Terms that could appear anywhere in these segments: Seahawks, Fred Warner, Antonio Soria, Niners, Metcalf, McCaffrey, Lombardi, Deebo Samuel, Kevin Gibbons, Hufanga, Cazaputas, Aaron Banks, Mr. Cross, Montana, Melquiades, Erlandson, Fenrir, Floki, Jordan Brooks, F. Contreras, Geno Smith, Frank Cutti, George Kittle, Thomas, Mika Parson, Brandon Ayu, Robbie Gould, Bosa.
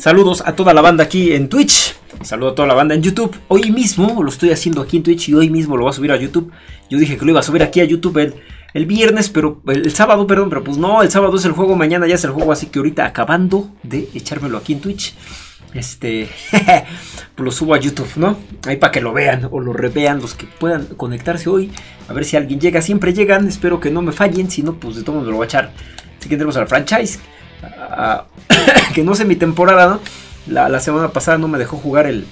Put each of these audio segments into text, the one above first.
Saludos a toda la banda aquí en Twitch. Saludo a toda la banda en YouTube. Hoy mismo lo estoy haciendo aquí en Twitch y hoy mismo lo voy a subir a YouTube. Yo dije que lo iba a subir aquí a YouTube el viernes, pero el sábado, perdón, pero pues no, el sábado es el juego, mañana ya es el juego, así que ahorita acabando de echármelo aquí en Twitch, pues lo subo a YouTube, ¿no? Ahí para que lo vean o lo revean los que puedan conectarse hoy. A ver si alguien llega, siempre llegan, espero que no me fallen, si no, pues de todo me lo voy a echar. Así que entremos al franchise, que no sé mi temporada, ¿no? La semana pasada no me dejó jugar el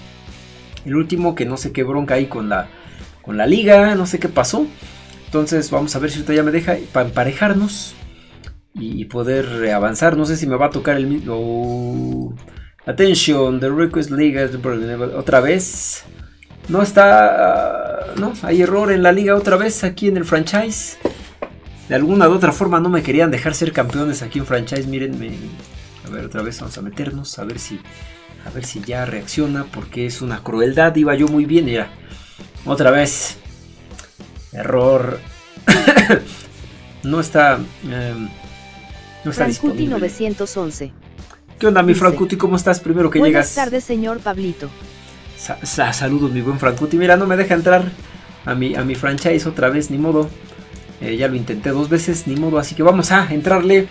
último, que no sé qué bronca hay con la liga, no sé qué pasó. Entonces vamos a ver si usted ya me deja para emparejarnos y poder avanzar. No sé si me va a tocar el mismo... Oh. Atención, the request liga otra vez. No está... no, hay error en la liga otra vez aquí en el franchise. De alguna u otra forma no me querían dejar ser campeones aquí en franchise, miren, a ver, otra vez vamos a meternos, a ver si ya reacciona, porque es una crueldad, iba yo muy bien, mira, otra vez, error, no está disponible. Frank Cutti 911. ¿Qué onda, mi Frank Cutti? ¿Cómo estás? Primero que llegas. Buenas tardes, señor Pablito. Saludos, mi buen Frank Cutti. Mira, no me deja entrar a mi franchise otra vez, ni modo, ya lo intenté dos veces, ni modo, así que vamos a entrarle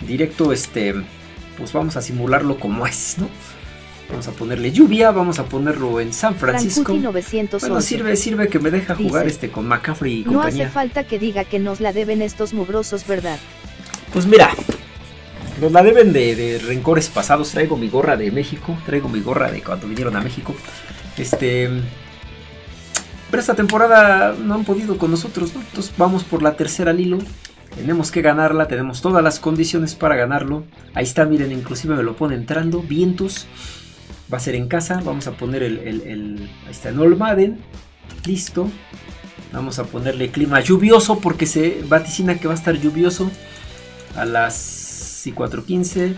directo, pues vamos a simularlo como es, ¿no? Vamos a ponerle lluvia, vamos a ponerlo en San Francisco. Bueno, sirve que me deja jugar con McCaffrey y compañía. No hace falta que diga que nos la deben estos mugrosos, ¿verdad? Pues mira, nos la deben de rencores pasados. Traigo mi gorra de México, traigo mi gorra de cuando vinieron a México. Pero esta temporada no han podido con nosotros, ¿no? Entonces vamos por la tercera al hilo. Tenemos que ganarla, tenemos todas las condiciones para ganarlo. Ahí está, miren, inclusive me lo pone entrando, vientos. Va a ser en casa, vamos a poner ahí está, en Old Madden. Listo. Vamos a ponerle clima lluvioso porque se vaticina que va a estar lluvioso. A las 4:15.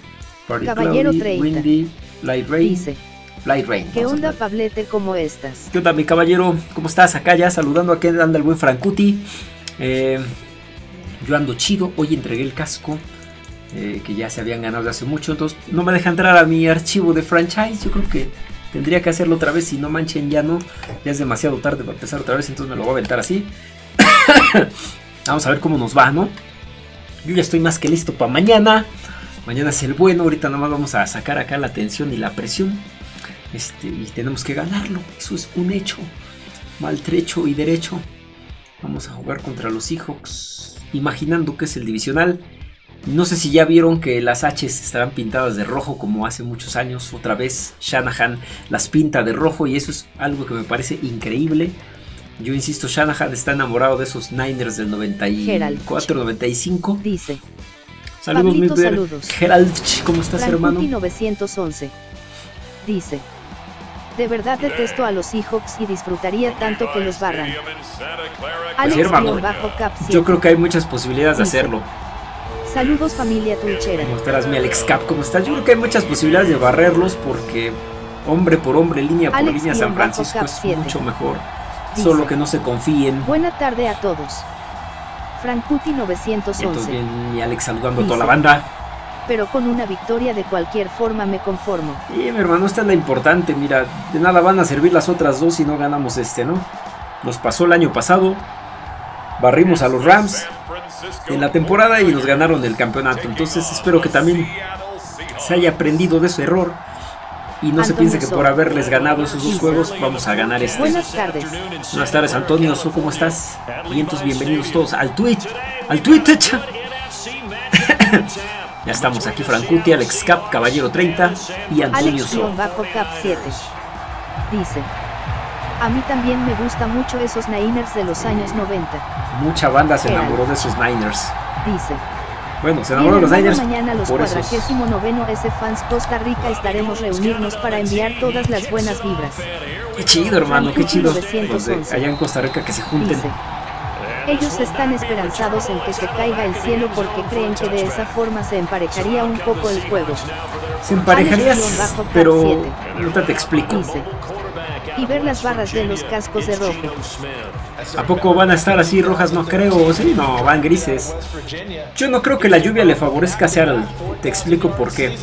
Caballero 30. Windy, light rain. Dice, light rain. ¿Qué onda, Pablete? ¿Cómo estás? ¿Qué onda, mi caballero? ¿Cómo estás? Acá ya saludando, aquí anda el buen Frank Cutti. Yo ando chido, hoy entregué el casco que ya se habían ganado de hace mucho, entonces no me deja entrar a mi archivo de franchise. Yo creo que tendría que hacerlo otra vez, si no manchen, ya es demasiado tarde para empezar otra vez, entonces me lo voy a aventar así. Vamos a ver cómo nos va, ¿no? Yo ya estoy más que listo para mañana. Mañana es el bueno, ahorita nomás vamos a sacar acá la tensión y la presión. Y tenemos que ganarlo, eso es un hecho, maltrecho y derecho. Vamos a jugar contra los Seahawks, imaginando que es el divisional. No sé si ya vieron que las H's estarán pintadas de rojo como hace muchos años. Otra vez Shanahan las pinta de rojo y eso es algo que me parece increíble. Yo insisto, Shanahan está enamorado de esos Niners del 94-95. Dice. Saludos, Pablito, saludos. Gerald, ¿cómo estás, hermano? 911. Dice. De verdad detesto a los Seahawks y disfrutaría tanto que los barran. Pues, hermano, yo creo que hay muchas posibilidades de hacerlo. Saludos, familia Twitchera. ¿Cómo estarás, mi Alex Cap? ¿Cómo estás? Yo creo que hay muchas posibilidades de barrerlos porque hombre por hombre, línea por línea, San Francisco es mucho mejor. Dice, solo que no se confíen. Buena tarde a todos. Frank Cutti 911. Entonces, bien, mi Alex saludando a toda la banda. Pero con una victoria de cualquier forma me conformo. Sí, mi hermano, esta es la importante. Mira, de nada van a servir las otras dos si no ganamos ¿no? Nos pasó el año pasado. Barrimos a los Rams en la temporada y nos ganaron el campeonato. Entonces espero que también se haya aprendido de su error y no se piense que por haberles ganado esos dos juegos vamos a ganar este. Buenas tardes. Buenas tardes, Antonio Soria, ¿cómo estás? Y entonces bienvenidos todos al Twitch. ¡Al Twitch! Ya estamos aquí, Frank Cutti, Alex Cap, Caballero 30 y Antonio Soria. Dice... A mí también me gusta mucho esos Niners de los años 90. Mucha banda se enamoró de esos Niners. Dice. Bueno, se enamoró de los Niners. Mañana a los 49 fans Costa Rica estaremos reunirnos para enviar todas las buenas vibras. Qué chido, hermano, qué chido. Los de allá en Costa Rica que se junten. Dice, ellos están esperanzados en que se caiga el cielo porque creen que de esa forma se emparejaría un poco el juego. Se emparejaría, pero ahorita te explico. Dice, y y ver las barras de los cascos de rojo. ¿A poco van a estar así rojas? No creo, sí, no, van grises. Yo no creo que la lluvia le favorezca a Seattle, te explico por qué.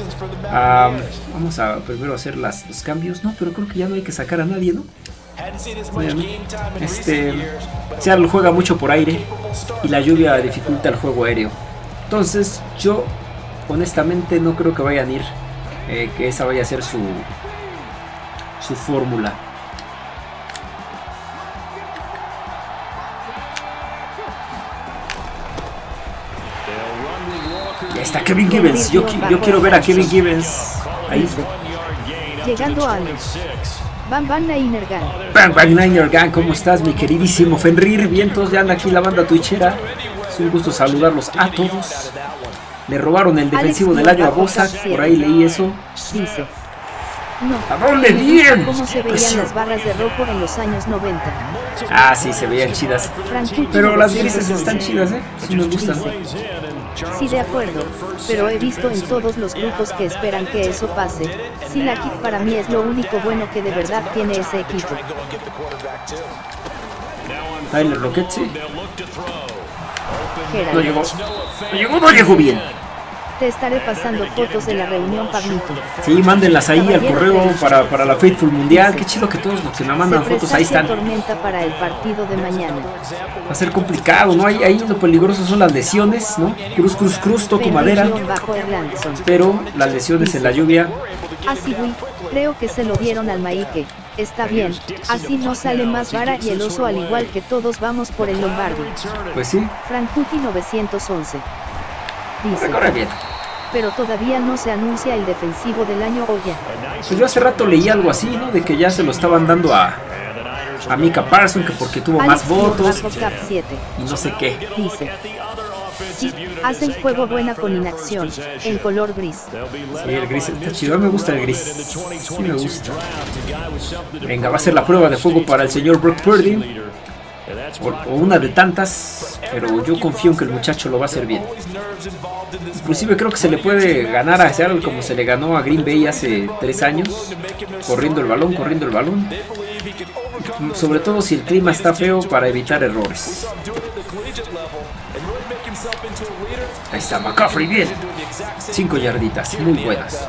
Vamos a primero hacer los cambios, ¿no? Pero creo que ya no hay que sacar a nadie, ¿no? Bueno, Seattle juega mucho por aire y la lluvia dificulta el juego aéreo. Entonces yo honestamente no creo que vayan a ir, que esa vaya a ser su fórmula. Ya está Kevin Gibbons, yo quiero ver a Kevin Gibbons ahí. Llegando a los Bang Bang Niner Gang, ¿cómo estás, mi queridísimo Fenrir? Vientos, ya anda aquí la banda twitchera. Es un gusto saludarlos a todos. Le robaron el defensivo del año a Bosa, por ahí leí eso. Dice, no, ¿a dónde bien? ¿Cómo se veían las barras de rojo en los años 90? Ah, sí, se veían chidas. Pero las grises están chidas, ¿eh? Sí nos gustan. Sí, de acuerdo, pero he visto en todos los grupos que esperan que eso pase. Sí, la kick para mí es lo único bueno que de verdad tiene ese equipo. Tyler Lockett, sí. No llegó bien. Te estaré pasando fotos de la reunión, Pablito. Sí, mándenlas ahí al correo para la Faithful Mundial. Qué chido que todos los que me mandan fotos ahí están. Tormenta para el partido de mañana. Va a ser complicado, ¿no? Ahí lo peligroso son las lesiones, ¿no? Cruz, toco madera. Pero las lesiones en la lluvia. Así voy. Creo que se lo dieron al Maike. Está bien, así no sale más vara y el oso, al igual que todos vamos por el Lombardi. Pues sí. Frank Cutti 911. Dice, corre bien. Pero todavía no se anuncia el defensivo del año o ya. Pues yo hace rato leí algo así, ¿no? De que ya se lo estaban dando a Mika Parson, que porque tuvo Alex más votos. Y no sé qué. Dice, sí, hacen juego buena con inacción, en color gris. Sí, el gris está chido, me gusta el gris. Sí, me gusta. Venga, va a ser la prueba de fuego para el señor Brock Purdy. O una de tantas, pero yo confío en que el muchacho lo va a hacer bien. Inclusive creo que se le puede ganar a Seattle como se le ganó a Green Bay hace 3 años. Corriendo el balón. Sobre todo si el clima está feo, para evitar errores. Ahí está McCaffrey, bien. 5 yarditas, muy buenas.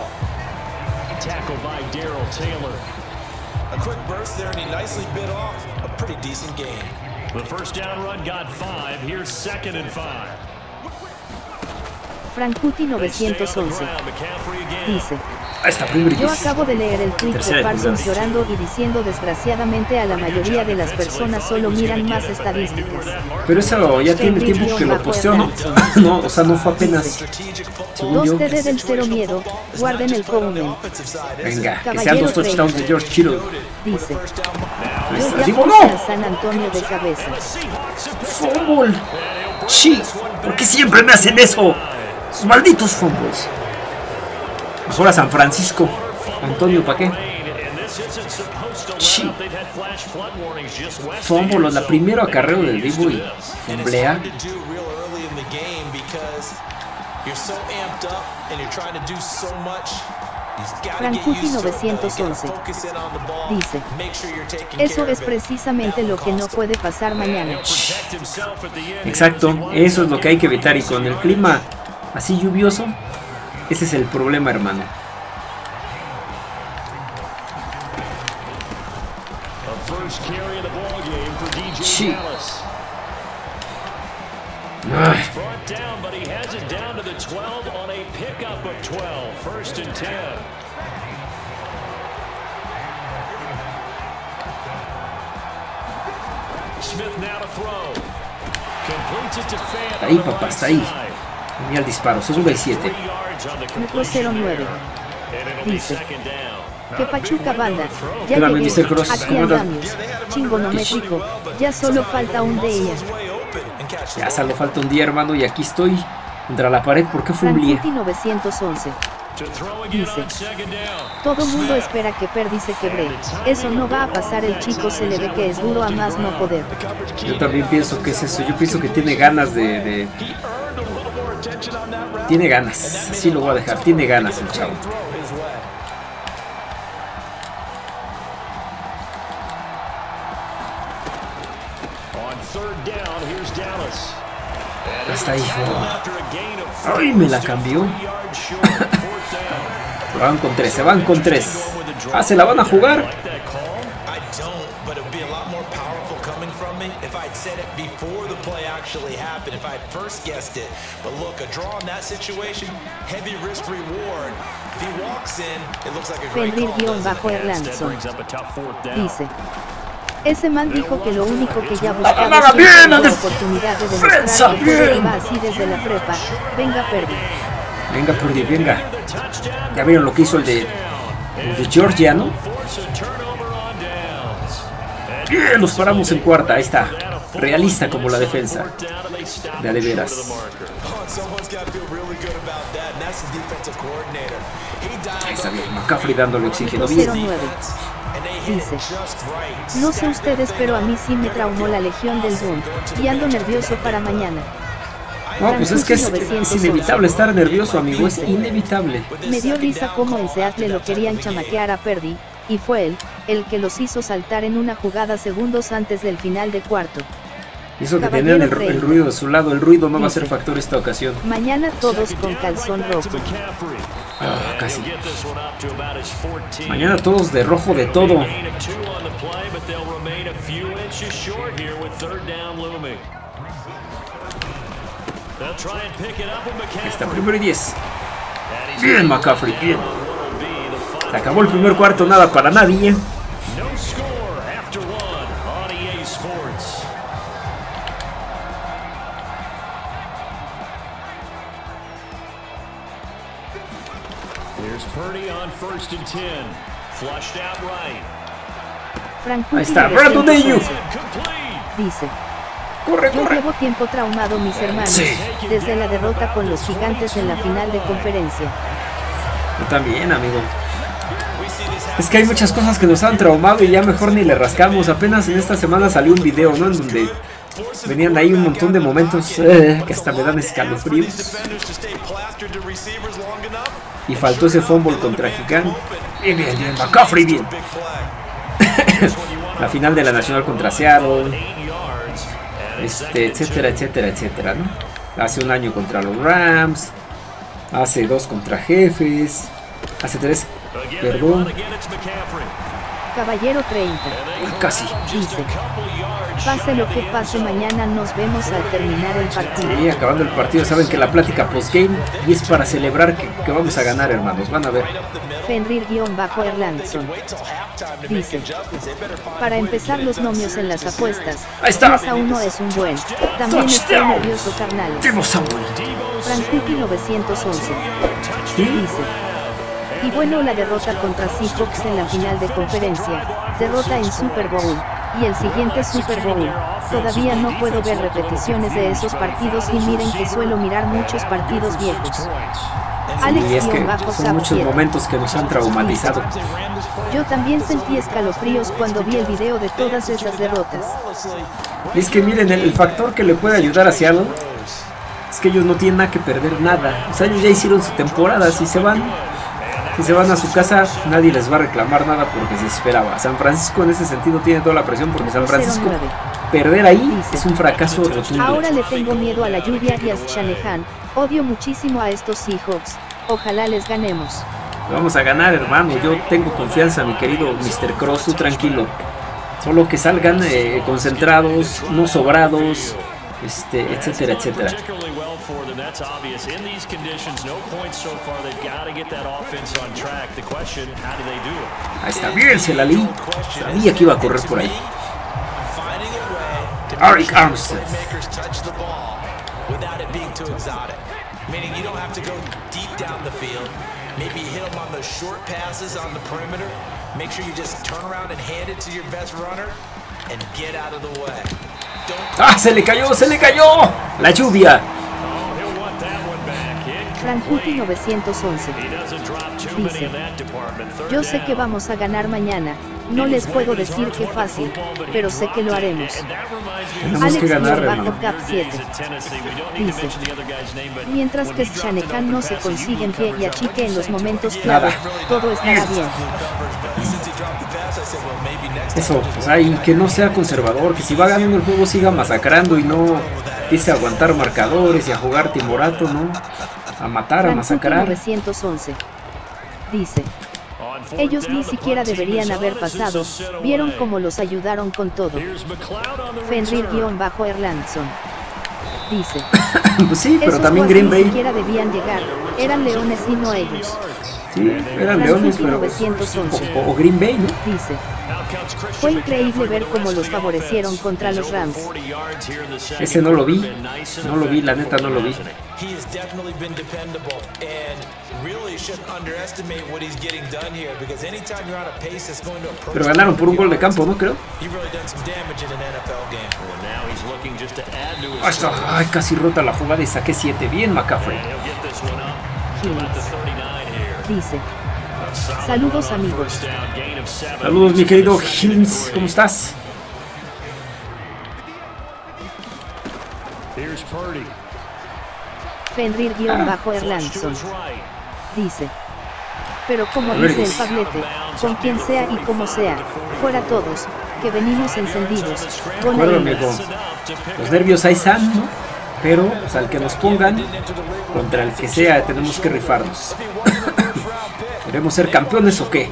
Frank Cutti 911 dice, yo acabo de leer el tweet de Parsons llorando y diciendo, desgraciadamente a la mayoría de las personas solo miran más estadísticas. Pero eso ya tiene tiempo que lo posteó, ¿no? No, o sea, no fue apenas. Dos te deben cero miedo, guarden el comment. Venga, que sean 2 touchdowns de George Kittle. Dice, digo no. San Antonio de cabeza. Fumble. Sí, ¿por qué siempre me hacen eso? Sus malditos fumbles. Mejor a San Francisco. Antonio, ¿para qué? Sí. Fumble, la primera acarreo del Deebo y fumblea. Frankuti 911 dice, eso es precisamente lo que no puede pasar mañana. Exacto, eso es lo que hay que evitar, y con el clima así lluvioso, ese es el problema, hermano. Sí. Ay. Está ahí, papá, está ahí. Mira el disparo, segundo y 7. Metro 09. Dice, que pachuca banda, ya llegué, Mr. Cross, aquí andamos, chingonométrico, ya solo falta un día. Ya solo falta un día, hermano, y aquí estoy, contra la pared, ¿por qué fumblé? 911. Dice, todo mundo espera que Purdy se quebre, eso no va a pasar, el chico se le ve que es duro a más no poder. Yo también pienso que es eso, yo pienso que tiene ganas de... Tiene ganas, así lo voy a dejar, tiene ganas el chavo. Hasta ahí. Ay, me la cambió. Van con 3, se van con 3. Ah, se la van a jugar. Fenrir_Erlandson dice: ese man dijo que lo único que ya buscaba es la oportunidad de demostrar que iba así desde la prepa. Venga, Purdy. Venga, Purdy, venga. Ya vieron lo que hizo el de Georgia, ¿no? Bien, los paramos en cuarta, ahí está. Realista como la defensa. De veras. Ahí está bien, McCaffrey dándole oxígeno. Bien. Dice: no sé ustedes, pero a mí sí me traumó la legión del Boom y ando nervioso para mañana. No, pues es que es inevitable estar nervioso, amigo, es inevitable. Me dio risa como en Seattle lo querían chamaquear a Purdy, y fue él, el que los hizo saltar en una jugada segundos antes del final de cuarto. Hizo que tenían el ruido de su lado, el ruido no va a ser factor esta ocasión. Mañana todos con calzón rojo. Ah, casi. Mañana todos de rojo de todo. Está primero y 10. Bien, McCaffrey, bien. Se acabó el primer cuarto, nada para nadie. Ahí está, Brandon Ayu. Dice: corre, corre. Yo llevo tiempo traumado, mis hermanos, sí, desde la derrota con los Gigantes en la final de conferencia. Yo también, amigo. Es que hay muchas cosas que nos han traumado y ya mejor ni le rascamos. Apenas en esta semana salió un video, ¿no?, en donde venían ahí un montón de momentos que hasta me dan escalofríos. Y faltó ese fumble contra Gigante. Bien, bien, bien, McCaffrey, bien. La final de la Nacional contra Seattle, etcétera, etcétera, etcétera, ¿no? Hace un año contra los Rams, hace 2 contra Jefes, hace 3, perdón. Caballero 30. Casi. Dice: pase lo que pase, mañana nos vemos al terminar el partido. Sí, acabando el partido, saben que la plática postgame y es para celebrar que vamos a ganar, hermanos. Van a ver. Fenrir_Erlandson dice: para empezar los nomios en las apuestas. Ahí está. 3-1 es un buen. También estoy nervioso, carnal. Deebo Samuel. Frank Cutti 911. ¿Sí? Dice: y bueno, la derrota contra Seahawks en la final de conferencia, derrota en Super Bowl, y el siguiente Super Bowl, todavía no puedo ver repeticiones de esos partidos y miren que suelo mirar muchos partidos viejos. Alex Cap, es que son muchos momentos que nos han traumatizado. Yo también sentí escalofríos cuando vi el video de todas esas derrotas. Es que miren, el factor que le puede ayudar a Seattle es que ellos no tienen nada que perder, nada. O sea, ellos ya hicieron su temporada, si se van... Si se van a su casa, nadie les va a reclamar nada porque se esperaba. San Francisco en ese sentido tiene toda la presión porque San Francisco perder ahí es un fracaso rotundo. Ahora le tengo miedo a la lluvia y a Shanahan. Odio muchísimo a estos Seahawks. Ojalá les ganemos. Vamos a ganar, hermano. Yo tengo confianza, mi querido Mr. Cross. Tú tranquilo. Solo que salgan concentrados, no sobrados, etcétera, etcétera. Ahí está, bien, se la leí. Sabía que iba a correr por ahí. Eric Armstead. ¡Ah! ¡Se le cayó! ¡Se le cayó! ¡La lluvia! Franjuti 911 dice: yo sé que vamos a ganar mañana. No les puedo decir qué fácil, pero sé que lo haremos. Tenemos que ganar, hermano. Cap 7 dice: mientras que Shanahan no se consigue en pie y achique en los momentos clave, todo estará bien. Eso, pues, y que no sea conservador, que si va ganando el juego siga masacrando y no Dice a aguantar marcadores y a jugar timorato, ¿no? A matar, a masacrar. 911. Dice: ellos ni siquiera deberían haber pasado, vieron cómo los ayudaron con todo. Fenrir-Erlandson. Dice: pues sí, pero esos también Green Bay. Ni siquiera debían llegar, eran leones y no ellos. Sí, eran leones, pero 911. O Green Bay, ¿no? Dice: fue increíble ver cómo los favorecieron contra los Rams. Ese no lo vi, la neta no lo vi. Pero ganaron por un gol de campo, ¿no? Creo. Ay, casi rota la jugada y saqué 7. Bien, McCaffrey. Dice: saludos, amigos. Saludos, mi querido Higgins, ¿cómo estás? Fenrir-Erlandson. Dice: pero como dice el Pablete, con quien sea y como sea, fuera todos, que venimos encendidos. Acuérdame con los nervios ahí están, ¿no? Pero, o sea, al que nos pongan, contra el que sea, tenemos que rifarnos. ¿Queremos ser campeones o qué?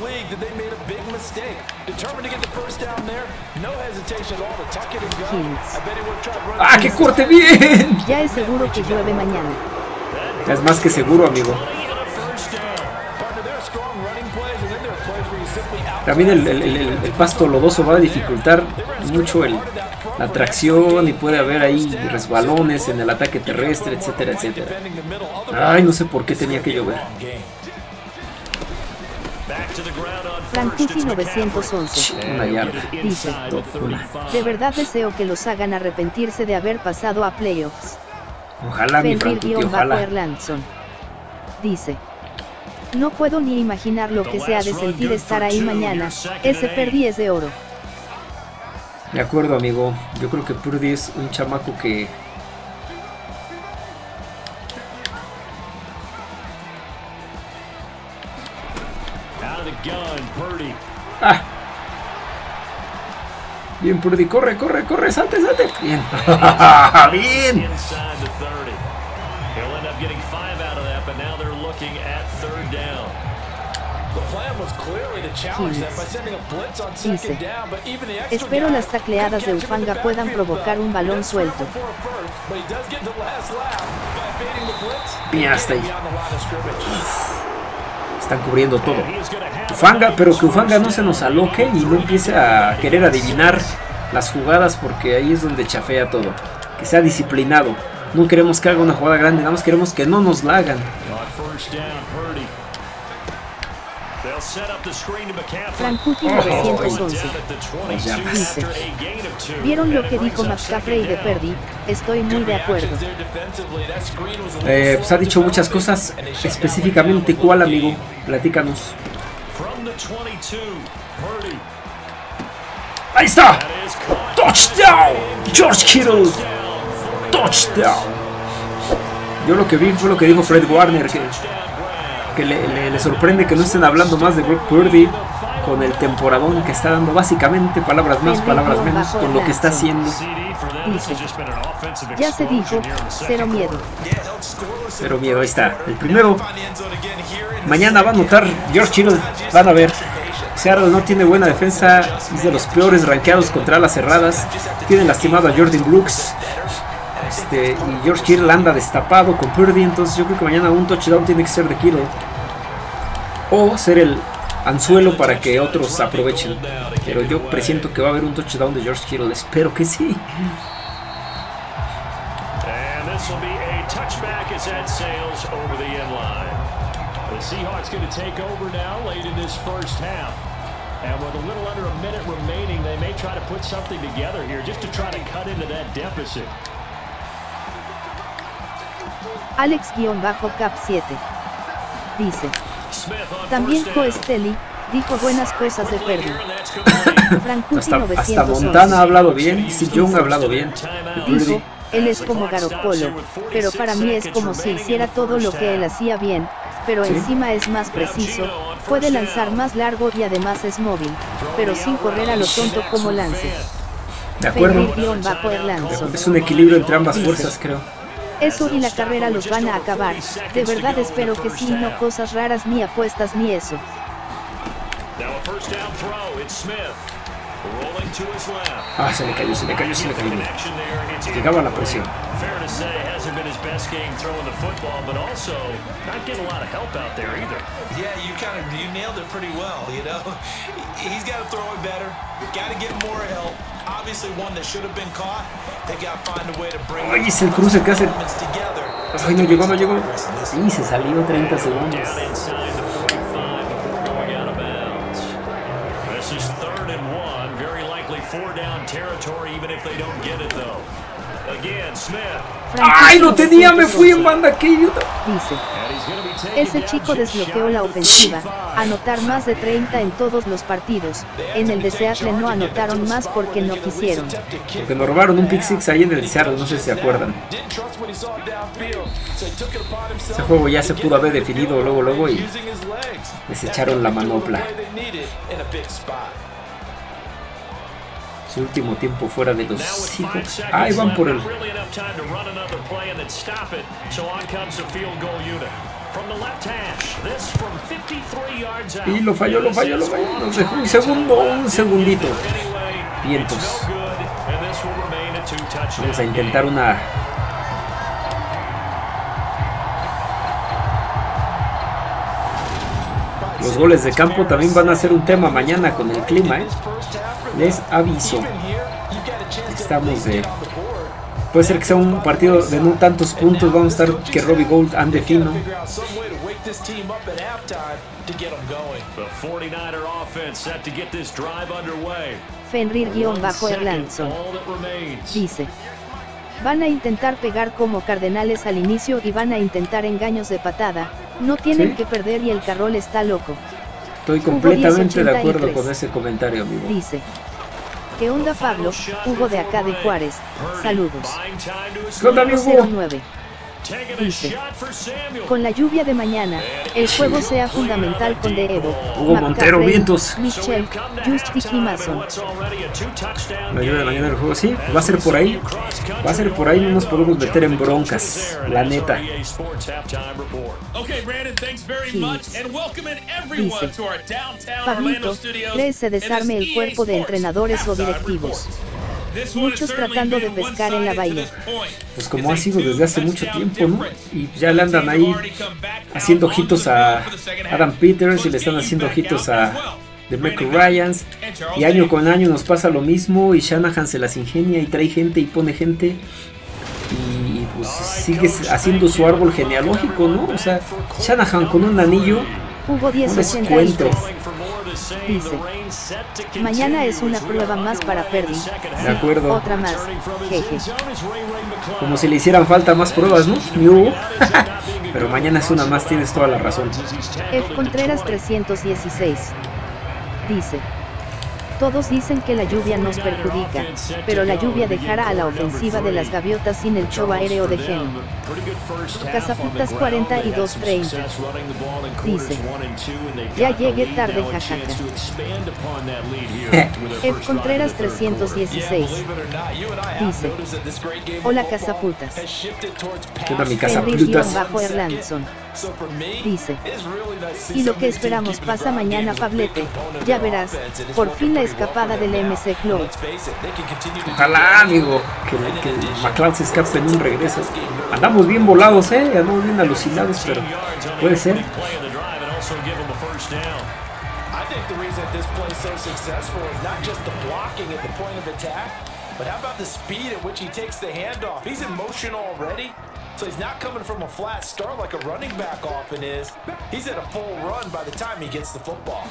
¡Ah, que corte bien! Ya es seguro que llueve mañana. Ya es más que seguro, amigo. También el pasto lodoso va a dificultar mucho la tracción y puede haber ahí resbalones en el ataque terrestre, etcétera, etcétera. Ay, no sé por qué tenía que llover. Frank Cutti 911. Dice: de verdad deseo que los hagan arrepentirse de haber pasado a playoffs. Ojalá, mi Frank Cutti, ojalá. Dice: no puedo ni imaginar lo que se ha de sentir estar ahí mañana. Ese Purdy es de oro. De acuerdo, amigo. Yo creo que Purdy es un chamaco que... ¡ah! Bien, Purdy, corre, corre, corre, salte, salte. Bien. Bien. Dice: espero las tacleadas de Hufanga puedan provocar un balón suelto. Bien, hasta ahí. Están cubriendo todo. Hufanga, pero que Hufanga no se nos aloque y no empiece a querer adivinar las jugadas, porque ahí es donde chafea todo. Que sea disciplinado. No queremos que haga una jugada grande, nada más queremos que no nos la hagan. Frank Cutti 911. Dice: ¿vieron lo que dijo McCaffrey de Purdy? Estoy muy de acuerdo. Pues ha dicho muchas cosas. Específicamente, ¿cuál, amigo? Platícanos. ¡Ahí está! ¡Touchdown! ¡George Kittle! ¡Touchdown! Yo lo que vi fue lo que dijo Fred Warner, que le sorprende que no estén hablando más de Brock Purdy con el temporadón que está dando, básicamente, palabras más, palabras menos, con lo que está haciendo. Dice: ya se dijo, cero miedo. Cero miedo, ahí está. El primero, mañana va a anotar George Kittle, van a ver. Seattle no tiene buena defensa, es de los peores rankeados contra las cerradas. Tienen lastimado a Jordan Brooks. Y George Kittle anda destapado con Purdy, entonces yo creo que mañana un touchdown tiene que ser de Kittle o ser el anzuelo para que otros aprovechen, pero yo presiento que va a haber un touchdown de George Kittle, espero que sí. And with a little under a minute remaining, they may try to put something together here just to try to cut into that deficit. Alex-Cap 7. Dice: también Coestelli dijo buenas cosas de Purdy. hasta Montana ha hablado bien, y si Young ha hablado bien. Dijo: él es como Garoppolo, pero para mí es como si hiciera todo lo que él hacía bien, pero encima es más preciso, puede lanzar más largo y además es móvil, pero sin correr a lo tonto como lance. De acuerdo. Es un equilibrio entre ambas fuerzas, creo. Eso y la carrera los van a acabar. De verdad espero que sí, no cosas raras ni apuestas ni eso. Ah, se le cayó. Llegaba la presión. Ay, es el cruce que hace. Ay, no llegó. Sí, se salió 30 segundos. ¡Ay, lo tenía! ¡Me fui en banda! ¡Qué idiota! Dice, ese chico desbloqueó la ofensiva, anotar más de 30 en todos los partidos. En el de Seattle no anotaron más porque no quisieron. Porque nos robaron un pick six ahí en el de Seattle, no sé si se acuerdan. Ese juego ya se pudo haber definido luego y les echaron la manopla. Su último tiempo fuera de los Seahawks. Ahí van por él. Y lo falló. Nos dejó un segundito. Vientos. Vamos a intentar una... Los goles de campo también van a ser un tema mañana con el clima, ¿eh? Les aviso. Estamos de... Puede ser que sea un partido de no tantos puntos. Vamos a estar que Robbie Gould ande fino. Fenrir-Erlandson dice... Van a intentar pegar como Cardenales al inicio y van a intentar engaños de patada. No tienen que perder y el Carroll está loco. Estoy completamente de acuerdo con ese comentario, amigo. Dice, ¿qué onda, Pablo? Hugo de acá de Juárez. Saludos. ¿Qué onda, amigo? 09. Dice, con la lluvia de mañana, el juego sea fundamental con Deebo, Montero, vientos, Michel, Justic y Mason. La lluvia de mañana del juego, sí, va a ser por ahí. Va a ser por ahí, no nos podemos meter en broncas, la neta. Dice, Pablito, ¿crees se desarme el cuerpo de entrenadores o directivos? Muchos tratando de pescar en la bahía. Pues como ha sido desde hace mucho tiempo, ¿no? Y ya le andan ahí haciendo ojitos a Adam Peters y le están haciendo ojitos a The Mac Ryans. Y año con año nos pasa lo mismo y Shanahan se las ingenia y trae gente y pone gente. Y pues sigue haciendo su árbol genealógico, ¿no? O sea, Shanahan con un anillo, un descuento. Dice, mañana es una prueba más para Purdy. De acuerdo. Otra más, jeje. Como si le hicieran falta más pruebas, ¿no? No. Pero mañana es una más, tienes toda la razón. F. Contreras 316 dice, todos dicen que la lluvia nos perjudica, pero la lluvia dejará a la ofensiva de las gaviotas sin el show aéreo de Geno. Cazaputas 42-30 dice, ya llegué tarde, jajaja. F. Contreras 316 dice, hola Cazaputas. ¿Qué onda, mi Cazaputas? Erlandson dice, y lo que esperamos pasa mañana, Pablete, ya verás, por fin la escapada del MC Club. Ojalá, amigo, que McLeod se escape en un regreso. Andamos bien volados, andamos bien alucinados, pero puede ser. So he's not coming from a flat start like a running back often is. He's at a full run by the time he gets the football.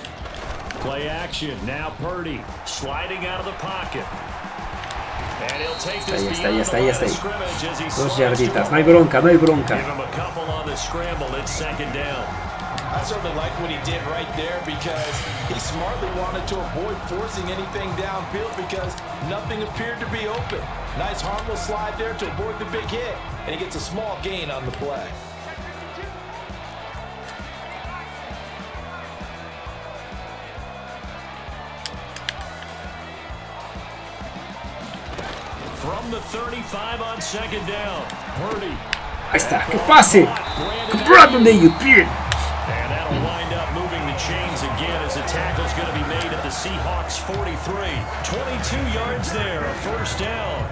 Play action. Now Purdy sliding out of the pocket. And he'll take this beyond. 2 yarditas. No hay bronca. Give him a couple on the scramble. It's second down. I certainly like what he did right there because he smartly wanted to avoid forcing anything downfield because nothing appeared to be open. Nice harmless slide there to avoid the big hit, and he gets a small gain on the play. Ahí está, que pase. Brandon de Yupier. Seahawks 43, 22 yards there, a first down.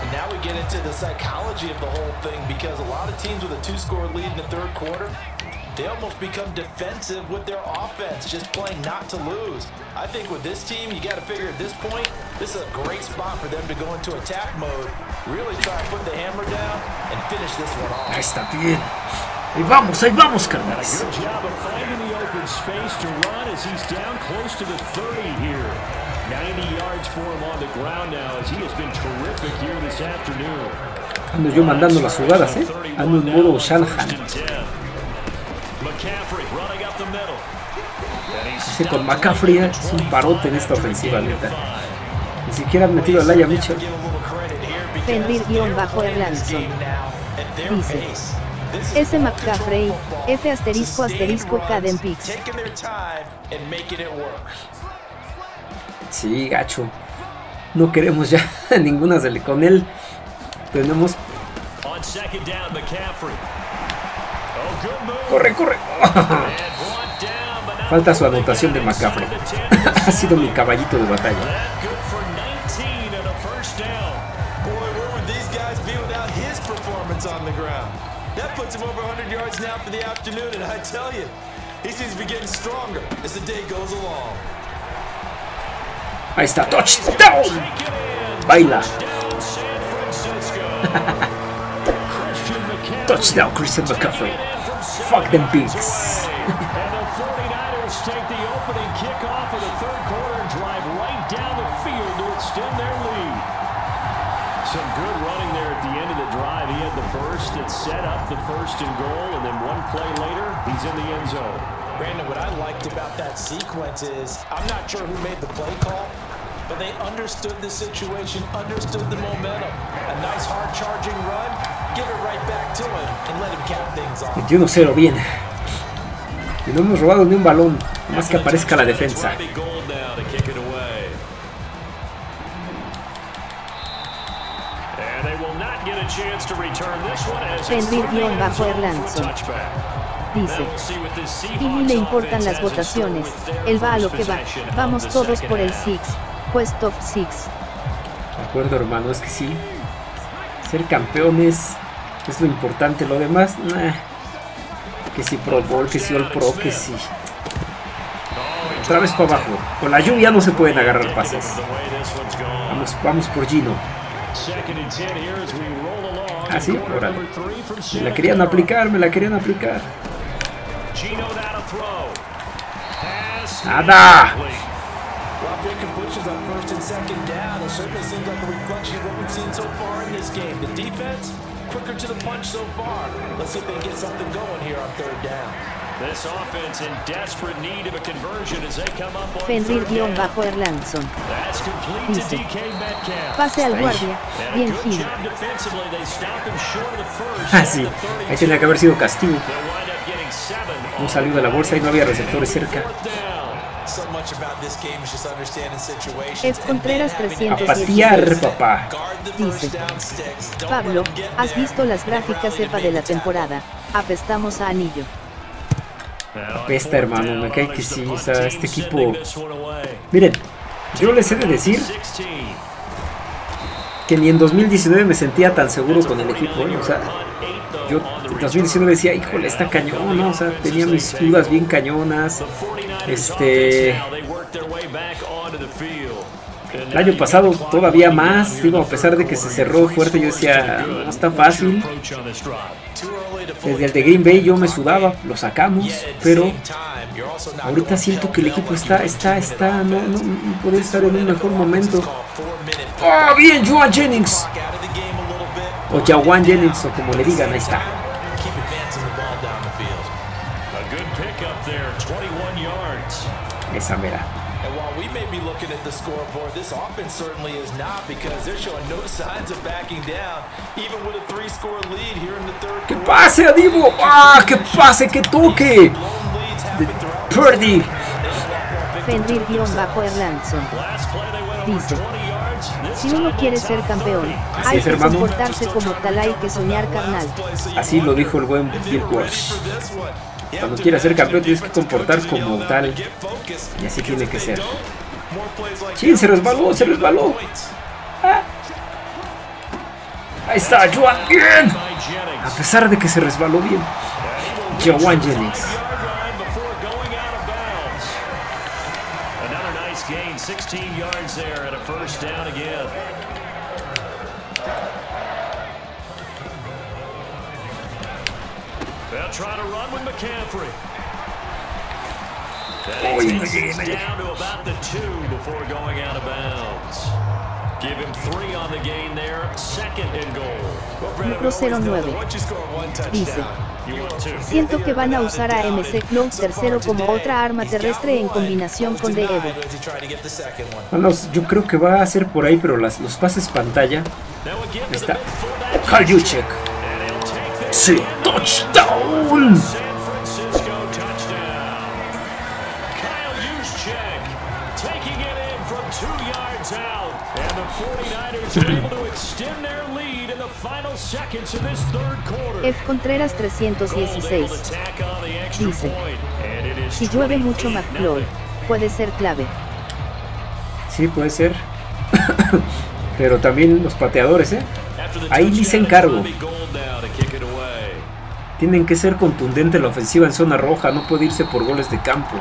And now we get into the psychology of the whole thing, because a lot of teams with a two-score lead in the third quarter, they almost become defensive with their offense, just playing not to lose. I think with this team, you got to figure at this point, this is a great spot for them to go into attack mode, really try to put the hammer down and finish this one off. Ahí está bien. Ahí vamos, carnales. Space to run as he's down close to the 30 here. 90 yards for him on the ground now as he has been terrific here this afternoon. Ando yo mandando las jugadas, ¿eh? Ando en modo Shanahan. Ese con McCaffrey es un parote en esta ofensiva, neta. Ni siquiera han metido a Laia Mitchell. Fenrir_Erlandson dice: S. McCaffrey, F*** Caden Picks. Sí, gacho. No queremos ya ninguna de con él. Tenemos. Corre, corre. Falta su anotación de McCaffrey. Ha sido mi caballito de batalla. That puts him over 100 yards now for the afternoon, and I tell you, he seems to be getting stronger as the day goes along. Ahí está, touchdown. Baila. Touchdown, Christian McCaffrey. Fuck them pigs. And the 49ers take the opening kickoff of the third quarter and drive right down the field to extend their lead. Some good running there at the end of the drive. He had the burst that set up the first and goal, and then one play later, he's in the end zone. Brandon, what I liked about that sequence is, I'm not sure who made the play call, but they understood the situation, understood the momentum. A nice hard-charging run, give it right back to him, and let him cap things off. 21-0, bien. Y no hemos robado ni un balón, más que aparezca la defensa. Fenrir_Erlandson dice: y ni le importan las votaciones, él va a lo que va, vamos todos por el 6, Quest of 6. De acuerdo, hermano, es que sí, ser campeones es lo importante, lo demás, nah. Que si Pro Bowl, que si All Pro, que si... Otra vez para abajo, con la lluvia no se pueden agarrar pases. Vamos, vamos por Gino. Ah, sí, órale. Me la querían aplicar. ¡Nada! Fenrir_Erlandson dice: pase al guardia, bien Gino. Ah, sí, ahí tenía que haber sido castigo. No salió de la bolsa y no había receptores cerca. F. Contreras 300. A patear, papá. Dice: Pablo, ¿has visto las gráficas EPA de la temporada? Apestamos a anillo. Apesta, hermano, me cae que sí, o sea, este equipo... Miren, yo les he de decir que ni en 2019 me sentía tan seguro con el equipo, ¿eh? O sea, yo en 2019 decía, híjole, está cañón, ¿no? O sea, tenía mis dudas bien cañonas, El año pasado todavía más, digo, a pesar de que se cerró fuerte, yo decía, no está fácil. Desde el de Green Bay yo me sudaba, lo sacamos, pero ahorita siento que el equipo no puede estar en un mejor momento. ¡Oh, bien, Juan Jennings! O ya Juan Jennings, o como le digan, ahí está. Esa mera. We may be looking at the scoreboard. This offense certainly is not, because they're showing no signs of backing down, even with a three-score lead here in the third. ¡Que pase, Deebo! ¡Ah, que pase, que toque! Purdy. Fenrir_Erlandson dice: Si uno quiere ser campeón, así hay es, que hermano, comportarse como tal, hay que soñar, carnal. Así lo dijo el buen Bill Walsh. Cuando quieras ser campeón tienes que comportar como tal, y así tiene que ser. ¡Sí, se resbaló, se resbaló! ¡Ah! Ahí está, Juan. ¡Bien! A pesar de que se resbaló bien, Juan Jennings. Micro 09 dice: siento que van a usar a MC Clone tercero como otra arma terrestre en combinación con Deebo. Bueno, yo creo que va a ser por ahí, pero los pases pantalla. Está Carl Juszczyk. Sí, touchdown. F. Contreras 316 dice: si llueve mucho, McCloy puede ser clave. Sí, puede ser. Pero también los pateadores, ahí dicen cargo. Tienen que ser contundente la ofensiva en zona roja, no puede irse por goles de campo.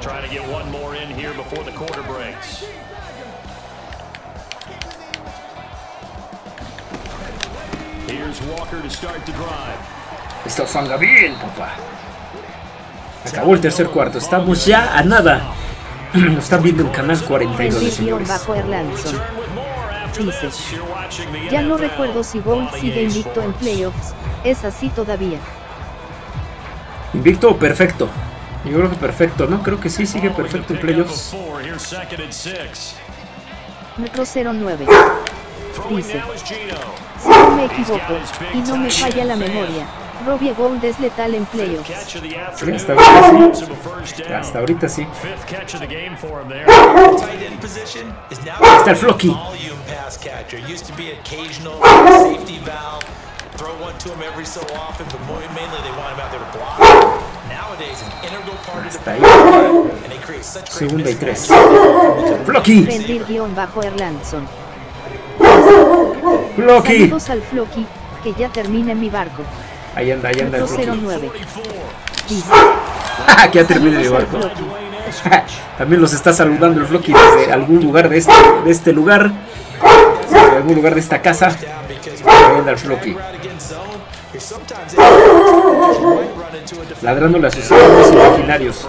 Trying to get one more in here before the quarter breaks. Here's Walker to start the drive. Está Hufanga bien, papá. Acabó el tercer cuarto. Estamos ya a nada. Lo están viendo en canal 42, señores. Bajo Erlandson. Dice: ya no recuerdo si Gould sigue invicto en playoffs. Es así todavía. Invicto o perfecto. Yo creo que perfecto, ¿no? Creo que sí, sigue perfecto en playoffs. Metro 09 dice: si no me equivoco y no me falla la memoria, Robbie Gould es letal en playoffs. Sí, hasta ahorita sí. Hasta ahorita sí. Está el Floki. Hasta ahí. Segunda y 3. Floki. Fenrir_Erlandson. Floki. Saludos al Floki, que ya termina en mi barco. Ahí anda el Floki. Que ya termina en mi barco. También los está saludando el Floki desde algún lugar de este lugar. De algún lugar de esta casa. Ahí anda el Floki. Ladrándole a sus amigos imaginarios.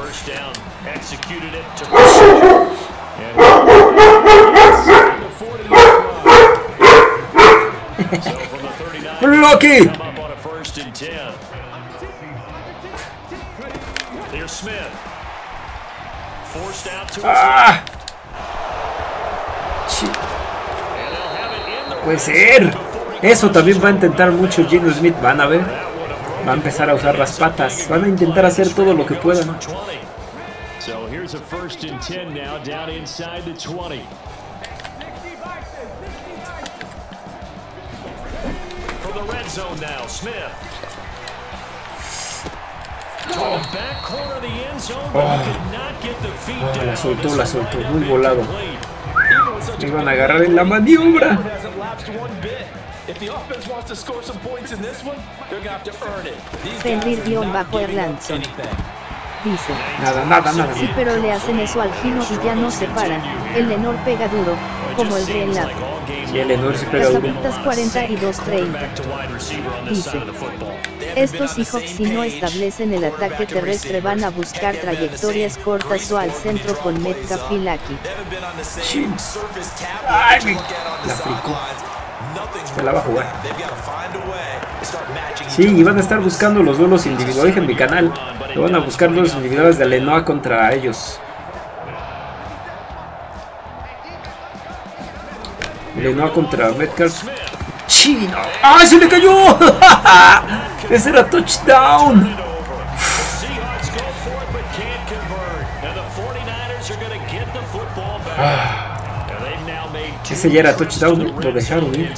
¡Floki! ¡Ah! ¡Puede ser! Eso también va a intentar mucho Geno Smith, van a ver. Va a empezar a usar las patas, van a intentar hacer todo lo que puedan. Oh, la soltó, muy volado. Me iban a agarrar en la maniobra. Fenrir_Erlandson dice: Nada. Sí, pero le hacen eso al Gino y ya no se paran. El Lenoir pega duro, como el de Enlace. Y el Lenoir se pega duro. Cazaputas 42-30 dice: estos Seahawks, si no establecen el ataque terrestre, van a buscar trayectorias cortas o al centro con Metcalf y Lucky. La fricó. Se la va a jugar. Sí, y van a estar buscando los duelos individuales en mi canal. Lo van a buscar los individuales de Lenoir contra ellos. Lenoir contra Metcalf. Chino. ¡Ah, se le cayó! ¡Ese era touchdown! Ese ya era touchdown, lo dejaron ir.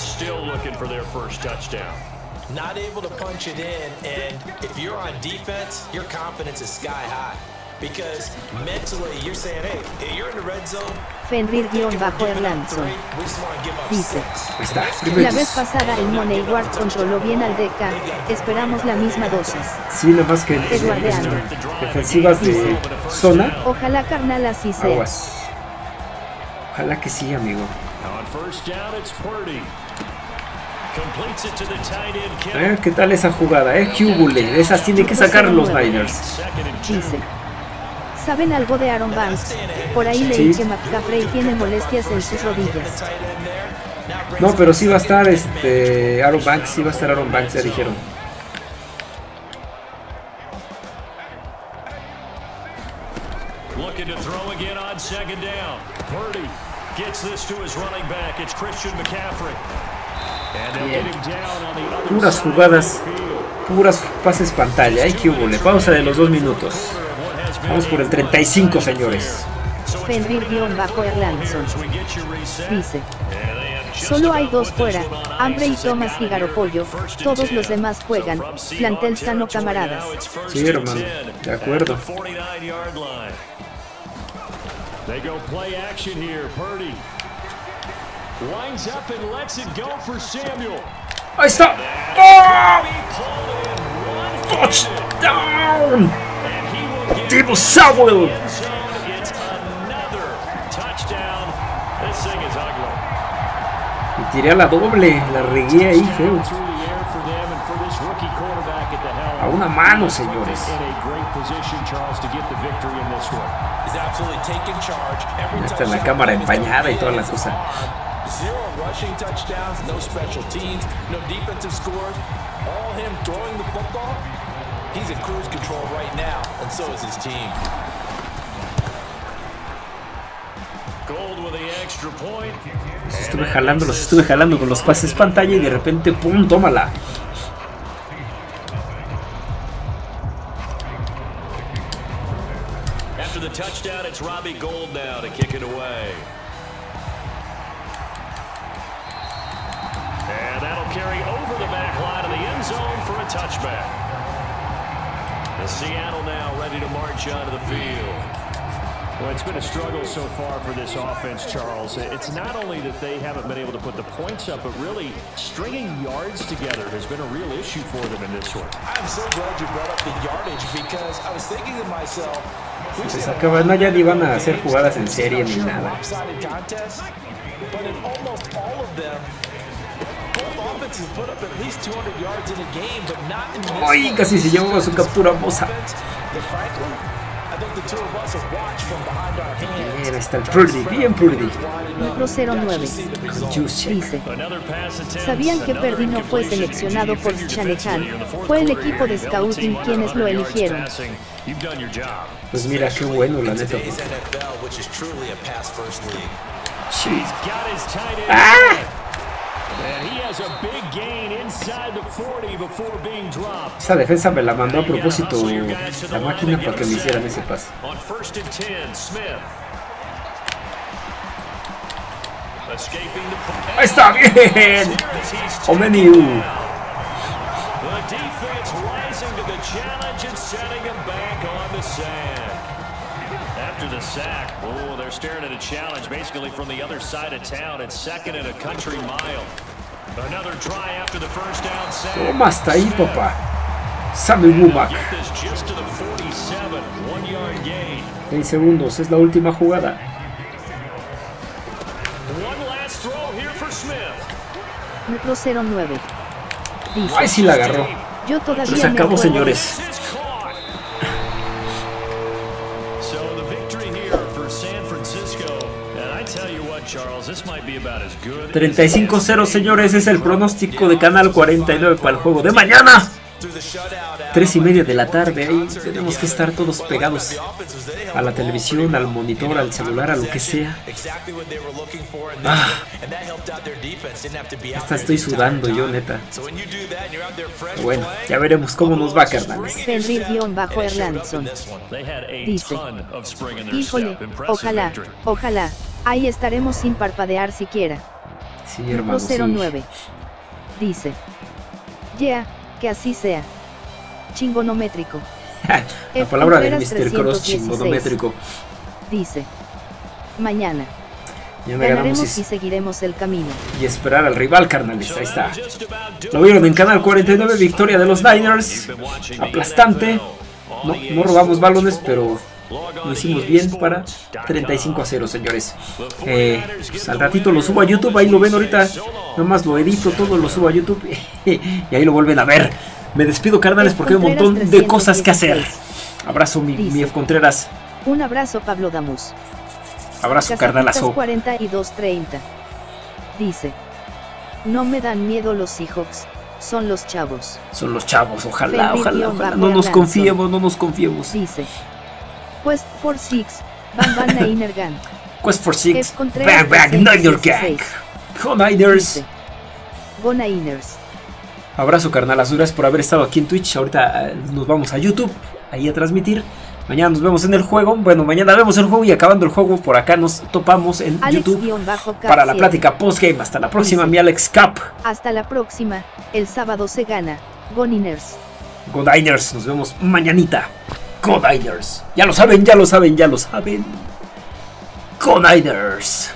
Not able to punch it in, and if you're on defense, your confidence is sky high because mentally you're saying, hey, you're in the red zone. Fenrir_Erlandson dice: la vez pasada el Money Guard controló bien al Deca, esperamos la misma dosis. Sí, nada más que defensivas de zona. Ojalá, carnal, así sea. Aguas. Ojalá que sí, amigo. A ver qué tal esa jugada, Cubule, esas tienen que sacar los Niners. Dice: ¿saben algo de Aaron Banks? Por ahí leí que McCaffrey tiene molestias en sus rodillas. No, pero sí va a estar Aaron Banks, ya dijeron. Bien. Puras jugadas, puras pases pantalla. ¿Qué hubo? Le pausa de los 2 minutos. Vamos por el 35, señores. Fenrir_Erlandson dice: solo hay 2 fuera, Hambre y Thomas y Garopollo. Todos los demás juegan. Plantel sano, camaradas. Sí, hermano, de acuerdo. Ahí está. ¡Oh! Touchdown. Deebo Samuel. Y tiré a la doble, la regué ahí feo. A una mano, señores. Ya está la cámara empañada y toda la cosa. Zero rushing touchdowns, no special teams, no defensive scores, all him throwing the football. He's in cruise control right now, and so is his team. Gold with the extra point. Los estuve jalando con los pases pantalla y de repente, ¡pum!, tómala. After the touchdown, it's Robbie Gould now to kick it away. Carry over the back line of the end zone for a touchback. The Seattle now ready to march onto the field. Well, it's been a struggle so far for this offense, Charles. It's not only that they haven't been able to put the points up, but really stringing yards together has been a real issue for them in this one. I'm so glad you brought up the yardage because I was thinking to myself. Se sacaban, no, ya ni van a hacer jugadas en serie ni nada. But in almost all of them. Ay, casi se llevó su captura Bosa. Bien, está el Purdy, bien Purdy. 09 dice: ¿sabían que Purdy no fue seleccionado por Shanahan? Fue el equipo de scouting quienes lo eligieron. Pues mira, qué bueno, la neta. Sí. ¡Ah! Esa defensa me la mandó a propósito la máquina para que me hicieran ese pase. Ahí está, bien. Omeniu. After the sack, oh, they're staring at a challenge basically from the other side of town. It's second and a country mile. Another try after the first down sack. Toma hasta ahí, papá. Sammy Bumac. 10 segundos, es la última jugada. Metro 09. Dice: ay, sí la agarró. Yo todavía se acabó, señores. Charles, 35-0, señores, es el pronóstico de Canal 49 para el juego de mañana. 3:30 de la tarde, ahí tenemos que estar todos pegados a la televisión, al monitor, al celular, a lo que sea. Hasta estoy sudando yo, neta. Bueno, ya veremos cómo nos va, carnales. Fenrir-Erlandson dice: híjole, ojalá, ojalá. Ahí estaremos sin parpadear siquiera. Sí, hermano, sí. 09 dice: yeah, que así sea. Chingonométrico. La palabra de Mr. Cross, chingonométrico. Dice: mañana. Ganaremos y seguiremos el camino. Y esperar al rival, carnales. Ahí está. Lo vieron en Canal 49, victoria de los Niners. Aplastante. No robamos balones, pero lo hicimos bien para 35-0, señores. Pues al ratito lo subo a YouTube, ahí lo ven ahorita. Nomás lo edito todo, lo subo a YouTube y ahí lo vuelven a ver. Me despido, carnales, porque hay un montón de cosas que hacer. Abrazo, mi F. Contreras. Un abrazo, Pablo Damus. Abrazo, carnalazo. 42:30 dice: no me dan miedo los Seahawks, son los chavos. Son los chavos, ojalá, ojalá, ojalá. No nos confiemos, no nos confiemos. Dice: Quest for Six, Bam Bam Niner Gang. Quest for Six, Bam Bam Niner Gang. Go Niners. Go Niners. Abrazo, carnalazo, gracias por haber estado aquí en Twitch. Ahorita nos vamos a YouTube, ahí a transmitir. Mañana nos vemos en el juego. Bueno, mañana vemos el juego y acabando el juego por acá nos topamos en YouTube para la plática postgame. Hasta la próxima, mi Alex Cap. Hasta la próxima. El sábado se gana. Go Niners. Go Niners. Nos vemos mañanita. Go Niners. Ya lo saben, ya lo saben, ya lo saben. Go Niners.